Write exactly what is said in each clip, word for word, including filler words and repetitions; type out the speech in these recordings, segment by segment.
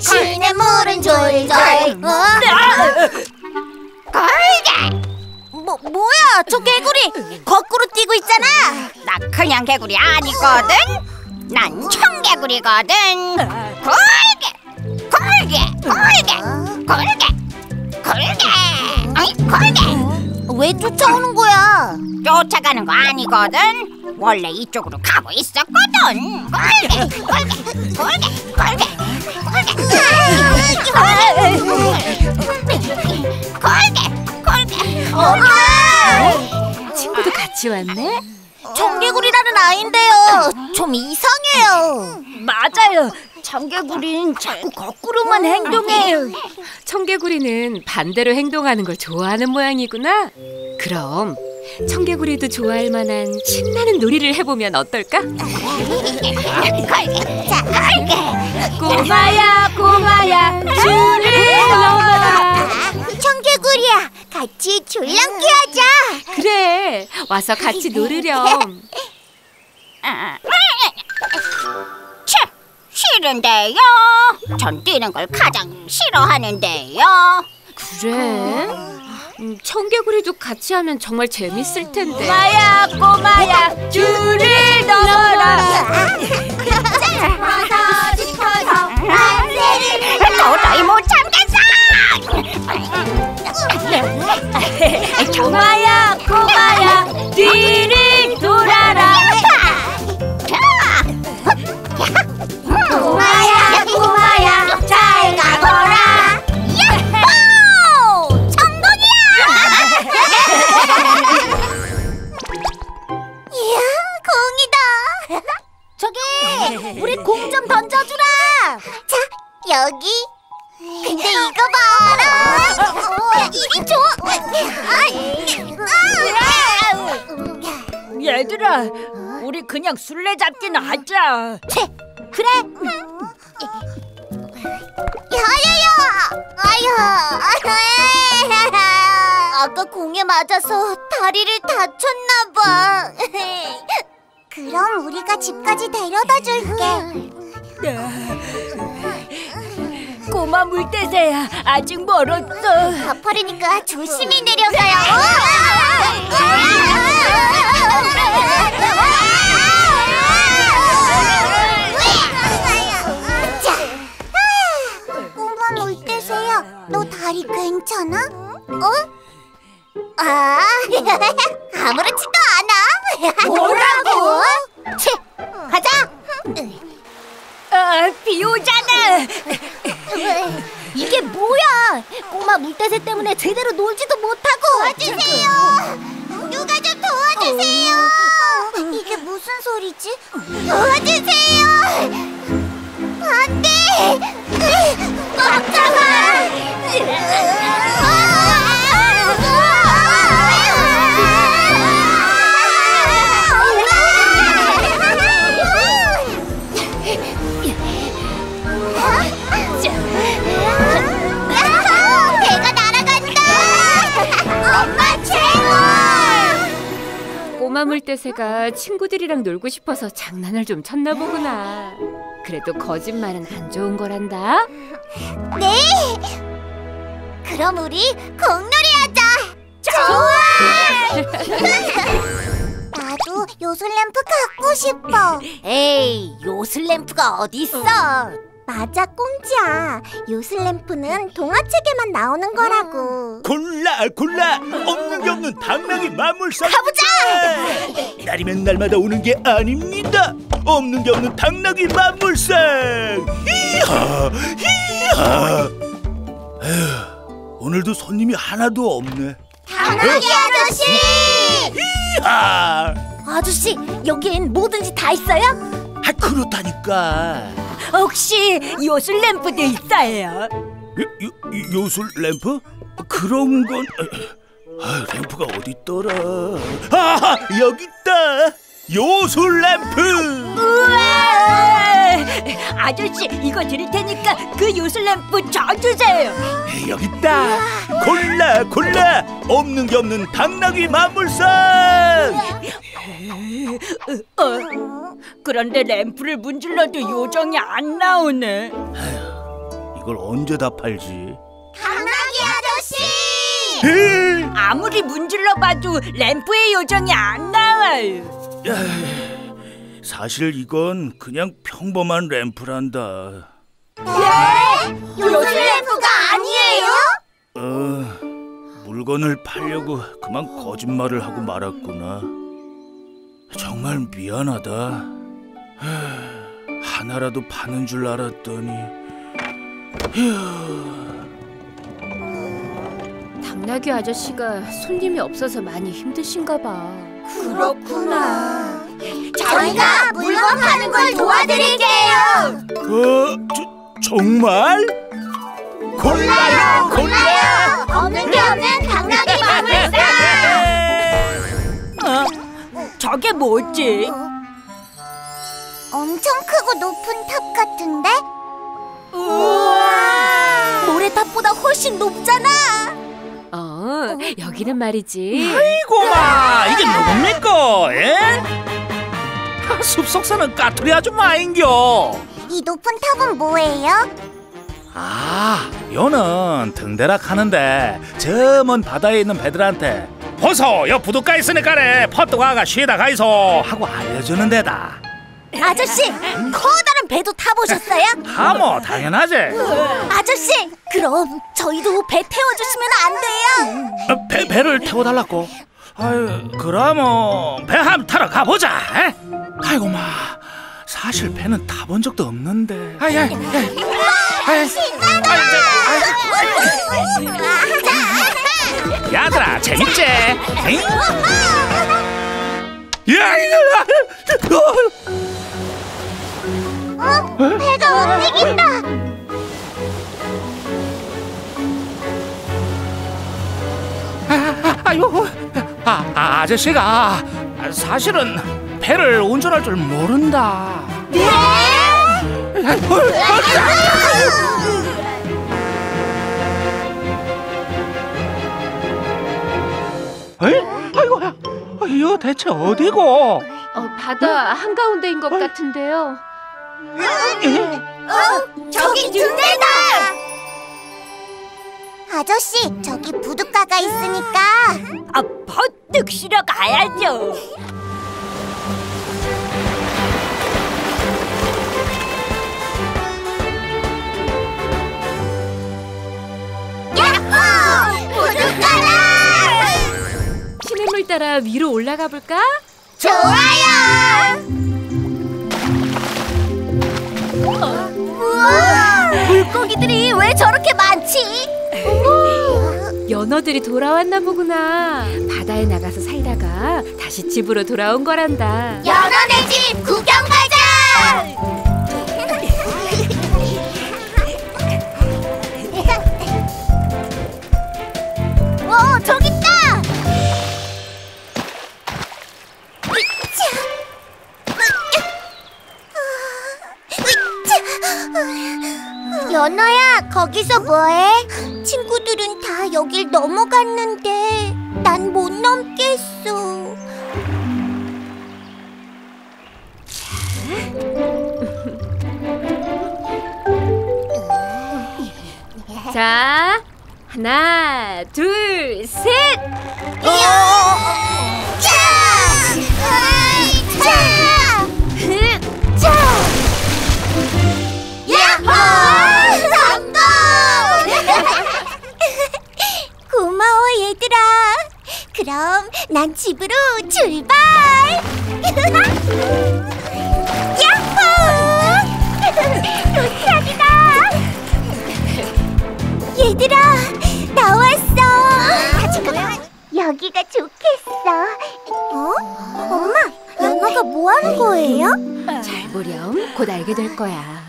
신의 물은 졸졸. 어? 걸게. 뭐 뭐야 저 개구리 거꾸로 뛰고 있잖아. 나 그냥 개구리 아니거든. 난 청개구리거든. 걸게, 걸게, 걸게, 걸게, 걸게, 아니 걸게. 왜 쫓아오는 거야? 쫓아가는 거 아니거든. 원래 이쪽으로 가고 있었거든. 골게, 골게, 골게, 골게, 골게, 골게. 친구도 같이 왔네. 청개구리라는 아인데요. 좀 이상해요. 맞아요. 청개구리는 자꾸 거꾸로만 행동해요. 청개구리는 반대로 행동하는 걸 좋아하는 모양이구나. 그럼 청개구리도 좋아할 만한 신나는 놀이를 해보면 어떨까? 꼬마야 꼬마야 줄을 넘어라. 청개구리야 같이 줄넘기 하자. 그래 와서 같이 놀으렴. 치, 싫은데요. 전 뛰는 걸 가장 싫어하는데요. 그래? 음, 청개구리도 같이 하면 정말 재밌을 텐데. 꼬마야 꼬마야 줄을 넘어라. 싶어서 싶어서 만세를 도저히 못 참겠어. 꼬마야 꼬마야 뒤를 돌아라. 꼬마야 꼬마야 잘 가거라. 저기 우리 공 좀 던져주라. 자 여기. 근데 이거 봐라. 이리 줘. 얘들아 우리 그냥 술래잡기나 하자. 그래. 야야야. 아유. 아까 공에 맞아서 다리를 다쳤나 봐. 그럼 우리가 집까지 데려다 줄게. 꼬마 물대새야 아직 멀었어. 가파르니까 조심히 내려가요. 자, 꼬마 물대새야 너 다리 괜찮아? 어? 아, 아무렇지도 않아. 뭐라고? 치, 가자. 아, 비 오잖아. 이게 뭐야? 꼬마 물대새 때문에 제대로 놀지도 못하고. 도와주세요. 누가 좀 도와주세요. 어, 이게 무슨 소리지? 도와주세요. 안 돼. 멈춰봐. 꼬마 물대새가 친구들이랑 놀고 싶어서 장난을 좀 쳤나 보구나. 그래도 거짓말은 안 좋은 거란다. 네! 그럼 우리 공놀이하자! 좋아! 나도 요술램프 갖고 싶어. 에이, 요술램프가 어딨어? 맞아, 꽁지야. 요술램프는 동화책에만 나오는 거라고. 골라, 골라! 없는 게 없는 당나귀 만물상! 가보자! 날이면 날마다 오는 게 아닙니다. 없는 게 없는 당나귀 만물상! 히하! 히하! 에휴, 오늘도 손님이 하나도 없네. 당나귀 아저씨! 히하! 아저씨, 여기엔 뭐든지 다 있어요? 아, 그렇다니까. 혹시 요술 램프도 있어요? 요, 요, 요술 램프? 그런 건... 아, 램프가 어딨더라. 아, 여기 있다. 요술 램프. 우와! 아저씨, 이거 드릴 테니까 그 요술 램프 저 주세요. 여기 있다. 우와! 골라, 골라. 없는 게 없는 당나귀 만물상. 어? 그런데 램프를 문질러도 요정이 안 나오네. 아휴, 이걸 언제 다 팔지? 강나기 아저씨! 아무리 문질러 봐도 램프의 요정이 안 나와요. 사실 이건 그냥 평범한 램프란다. 예? 요즘 램프가 아니에요? 어... 물건을 팔려고 그만 거짓말을 하고 말았구나. 정말 미안하다. 하나라도 파는 줄 알았더니. 당나귀 아저씨가 손님이 없어서 많이 힘드신가 봐. 그렇구나. 저희가 물건 파는 걸 도와드릴게요. 어? 저, 정말? 골라요! 골라요! 골라요. 없는 게 없는 당나귀 박물사! 어? 저게 뭐지? 어, 엄청 크고 높은 탑 같은데? 우와! 모래탑보다 훨씬 높잖아! 어, 여기는 말이지. 아이고마! 이게 누굽니까? 예? 아, 숲속사는 까투리 아줌마인겨. 이 높은 탑은 뭐예요? 아, 요는 등대락 하는데 저 먼 바다에 있는 배들한테 보소, 요 부둣가 있으니까래 퍼뜩 와가 쉬다 가이소 하고 알려주는 데다. 아저씨, 음? 커다란 배도 타보셨어요? 아, 뭐 당연하지. 아저씨, 그럼 저희도 배 태워주시면 안 돼요? 어, 배, 배를 태워달라고? 아유, 그럼 배 한번 타러 가보자. 에? 아이고 마, 사실 배는 타본 적도 없는데. 아이, 아이, 아이. 신난다! 야들아, 재밌지? 어? 배가 움직인다! 아, 아유, 아, 아, 아저씨가 사실은 배를 운전할 줄 모른다. 네? 에이? 아이고, 이거 대체 어디고? 어, 바다 한가운데인 것 같은데요. 어? 저기 등대다! 아저씨, 저기 부둣가가 있으니까 아, 퍼뜩 쉬러 가야죠. 시냇물 따라 위로 올라가 볼까? 좋아요! 어? 우와! 물고기들이 왜 저렇게 많지? 연어들이 돌아왔나 보구나. 바다에 나가서 살다가 다시 집으로 돌아온 거란다. 연어네 집 구경 가자! 저기 있다! 연어야, 거기서 뭐해? 친구들은 다 여길 넘어갔는데 난 못 넘겠어. 자, 하나, 둘, 셋! 야! 자! 자! 자! 야호! 성공! 고마워, 얘들아. 그럼 난 집으로 출발! 야호! 도착이다! 얘들아, 나왔어. 여기가 좋겠어. 어? 엄마, 연어가 뭐 하는 거예요? 잘 보렴, 곧 알게 될 거야.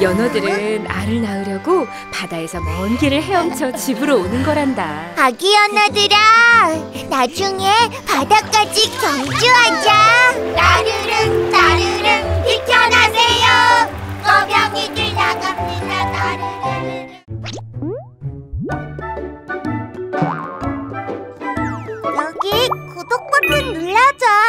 연어들은 알을 낳으려고 바다에서 먼 길을 헤엄쳐 집으로 오는 거란다. 아기 연어들아, 나중에 바다까지 경주하자. 따르릉 따르릉 비켜나세요. 꼬병이들 나갑니다. 따르릉. 여기 구독 버튼 눌러줘.